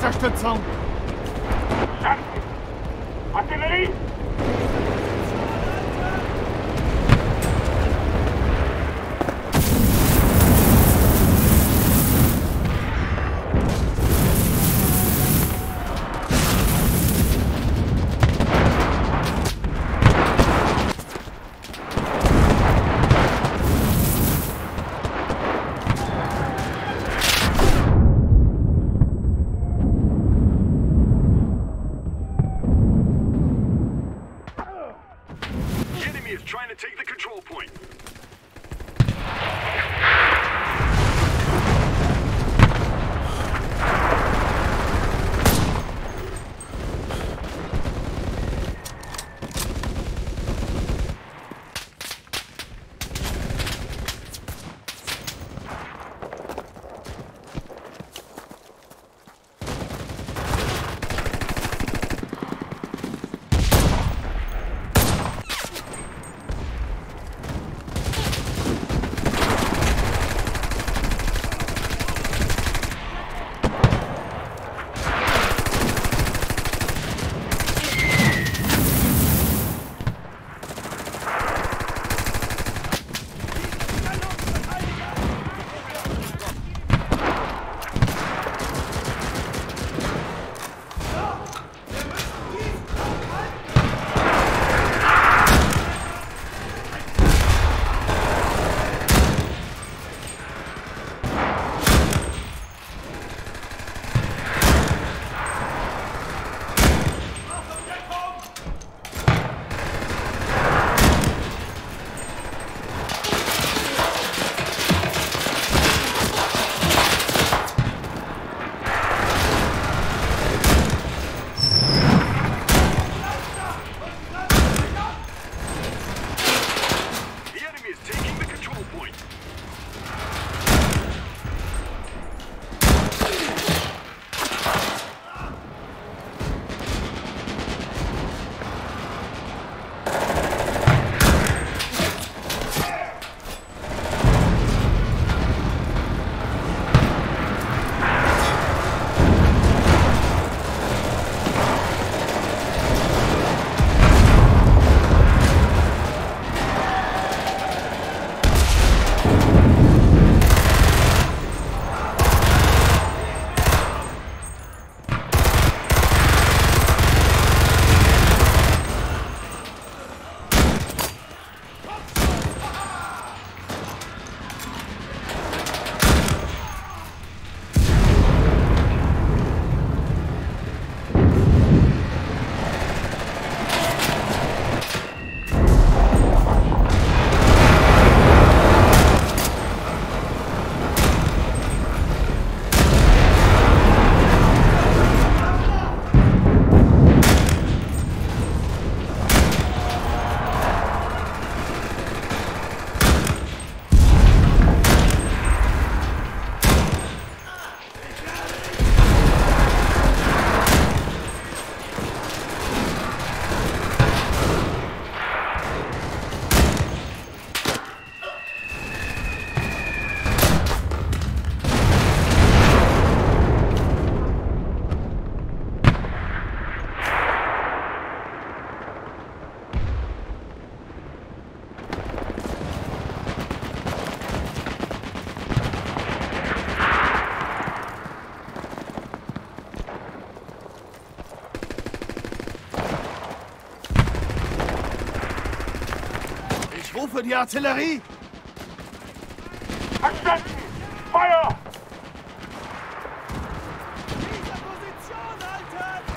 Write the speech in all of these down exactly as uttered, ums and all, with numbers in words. Unterstützung! Artillerie! Für die Artillerie! Verstanden! Feuer! Diese Position halten!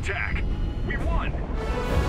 attack. We won!